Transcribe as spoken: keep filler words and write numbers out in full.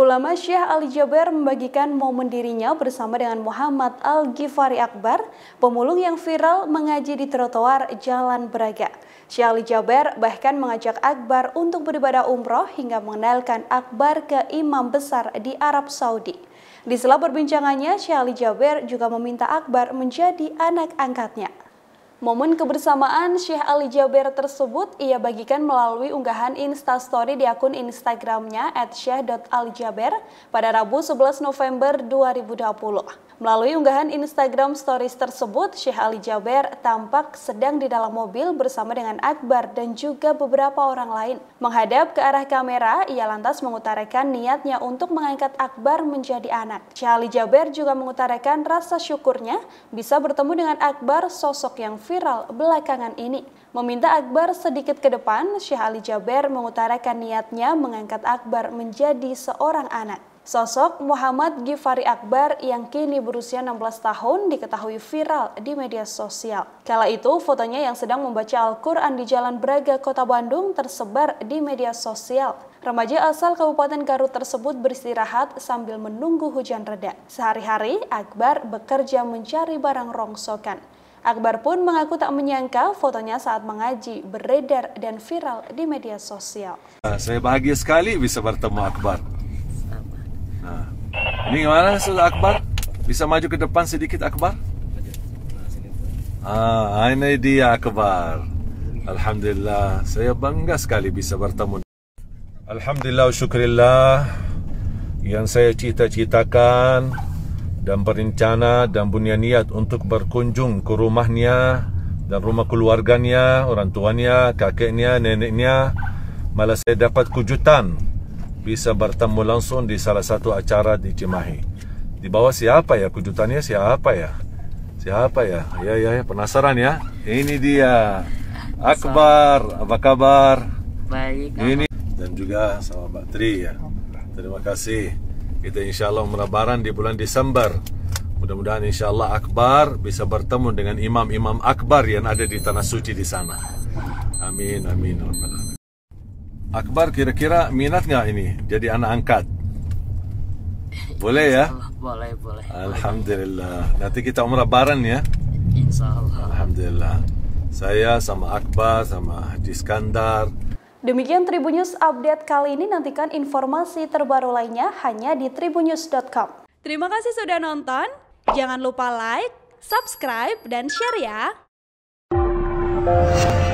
Ulama Syekh Ali Jaber membagikan momen dirinya bersama dengan Muhammad Al-Ghifari Akbar, pemulung yang viral mengaji di trotoar Jalan Braga. Syekh Ali Jaber bahkan mengajak Akbar untuk beribadah umroh hingga mengenalkan Akbar ke imam besar di Arab Saudi. Di sela perbincangannya, Syekh Ali Jaber juga meminta Akbar menjadi anak angkatnya. Momen kebersamaan Syekh Ali Jaber tersebut ia bagikan melalui unggahan Instastory di akun Instagramnya et syekh dot ali jaber pada Rabu sebelas November dua ribu dua puluh. Melalui unggahan Instagram Stories tersebut, Syekh Ali Jaber tampak sedang di dalam mobil bersama dengan Akbar dan juga beberapa orang lain. Menghadap ke arah kamera, ia lantas mengutarakan niatnya untuk mengangkat Akbar menjadi anak. Syekh Ali Jaber juga mengutarakan rasa syukurnya bisa bertemu dengan Akbar, sosok yang viral belakangan ini. Meminta Akbar sedikit ke depan, Syekh Ali Jaber mengutarakan niatnya mengangkat Akbar menjadi seorang anak. Sosok Muhammad Ghifari Akbar yang kini berusia enam belas tahun diketahui viral di media sosial. Kala itu, fotonya yang sedang membaca Al-Quran di Jalan Braga, Kota Bandung tersebar di media sosial. Remaja asal Kabupaten Garut tersebut beristirahat sambil menunggu hujan reda. Sehari-hari, Akbar bekerja mencari barang rongsokan. Akbar pun mengaku tak menyangka fotonya saat mengaji beredar dan viral di media sosial. Saya bahagia sekali bisa bertemu Akbar. Nah, ini gimana sudah Akbar? Bisa maju ke depan sedikit Akbar? Ah, ini dia Akbar. Alhamdulillah, saya bangga sekali bisa bertemu. Alhamdulillah, syukurillah yang saya cita-citakan dan berencana dan punya niat untuk berkunjung ke rumahnya dan rumah keluarganya, orang tuanya, kakeknya, neneknya. Malah saya dapat kejutan bisa bertemu langsung di salah satu acara di Cimahi. Di bawah siapa ya? Kejutannya siapa ya? Siapa ya? Ya, ya, ya, penasaran ya. Ini dia Akbar, apa kabar? Baik. Ini dan juga sama Mbak Tri ya. Terima kasih. Kita insya Allah melebaran di bulan Desember. Mudah-mudahan insya Allah Akbar bisa bertemu dengan imam-imam Akbar yang ada di Tanah Suci di sana. Amin, amin. Akbar kira-kira minat nggak ini jadi anak angkat? Boleh ya? Boleh, boleh. Alhamdulillah. Nanti kita umrah bareng ya? Insya Allah. Alhamdulillah. Saya sama Akbar, sama Haji Skandar. Demikian Tribunnews update kali ini, nantikan informasi terbaru lainnya hanya di tribunnews dot com. Terima kasih sudah nonton, jangan lupa like, subscribe, dan share ya!